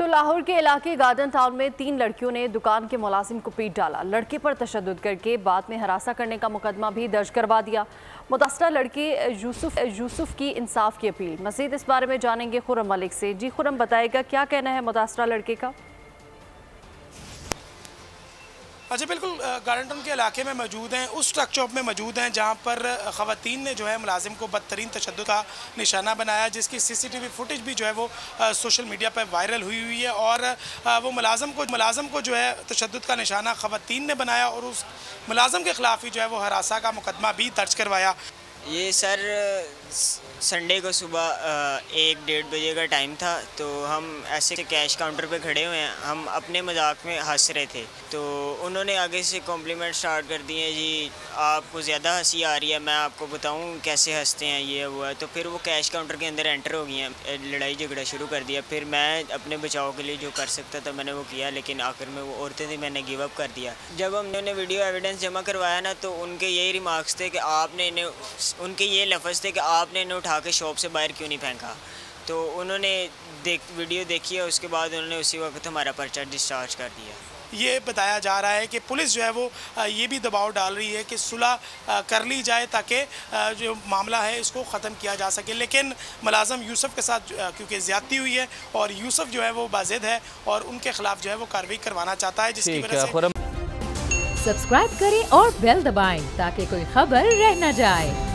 तो लाहौर के इलाके गार्डन टाउन में 3 लड़कियों ने दुकान के मुलाजिम को पीट डाला। लड़के पर तशद्दुद करके बाद में हरासा करने का मुकदमा भी दर्ज करवा दिया। मुतासरा लड़के यूसुफ की इंसाफ की अपील। मज़ीद इस बारे में जानेंगे खुरम मलिक से। जी खुरम, बताएगा क्या कहना है मुतासरा लड़के का? अच्छा, बिल्कुल गार्डन टाउन के इलाके में मौजूद हैं, उस ट्रक चौक में मौजूद हैं जहां पर ख़वातीन ने जो है मुलाजिम को बदतरीन तशद्दुद का निशाना बनाया, जिसकी सीसीटीवी फुटेज भी जो है वो सोशल मीडिया पर वायरल हुई है। और वो मुलाजिम को जो है तशद्दुद का निशाना ख़वातीन ने बनाया और उस मुलाजिम के ख़िलाफ़ ही जो है वो हरासा का मुकदमा भी दर्ज करवाया। ये सर संडे को सुबह 1-1:30 बजे का टाइम था, तो हम ऐसे कैश काउंटर पे खड़े हुए हैं, हम अपने मजाक में हंस रहे थे, तो उन्होंने आगे से कॉम्प्लीमेंट स्टार्ट कर दिए, जी आपको ज़्यादा हंसी आ रही है, मैं आपको बताऊं कैसे हंसते हैं, ये हुआ। तो फिर वो कैश काउंटर के अंदर एंटर हो गई हैं, लड़ाई झगड़ा शुरू कर दिया। फिर मैं अपने बचाव के लिए जो कर सकता था मैंने वो किया, लेकिन आखिर में वो औरतें थी, मैंने गिव अप कर दिया। जब हमने उन्हें वीडियो एविडेंस जमा करवाया ना, तो उनके यही रिमार्क्स थे कि आपने इन्हें उनके ये लफ्ज़ थे कि आपने इन्हें उठा के शॉप से बाहर क्यों नहीं फेंका। तो उन्होंने वीडियो देखी है, उसके बाद उन्होंने उसी वक्त हमारा पर्चा डिस्चार्ज कर दिया। ये बताया जा रहा है कि पुलिस जो है वो ये भी दबाव डाल रही है कि सुलह कर ली जाए ताकि जो मामला है इसको ख़त्म किया जा सके। लेकिन मुलाजिम यूसुफ के साथ क्योंकि ज़्यादती हुई है और यूसुफ जो है वो बाज़िद है और उनके खिलाफ जो है वो कार्रवाई करवाना चाहता है, जिसकी वजह से सब्सक्राइब करें और बेल दबाएं ताकि कोई खबर रह न जाए।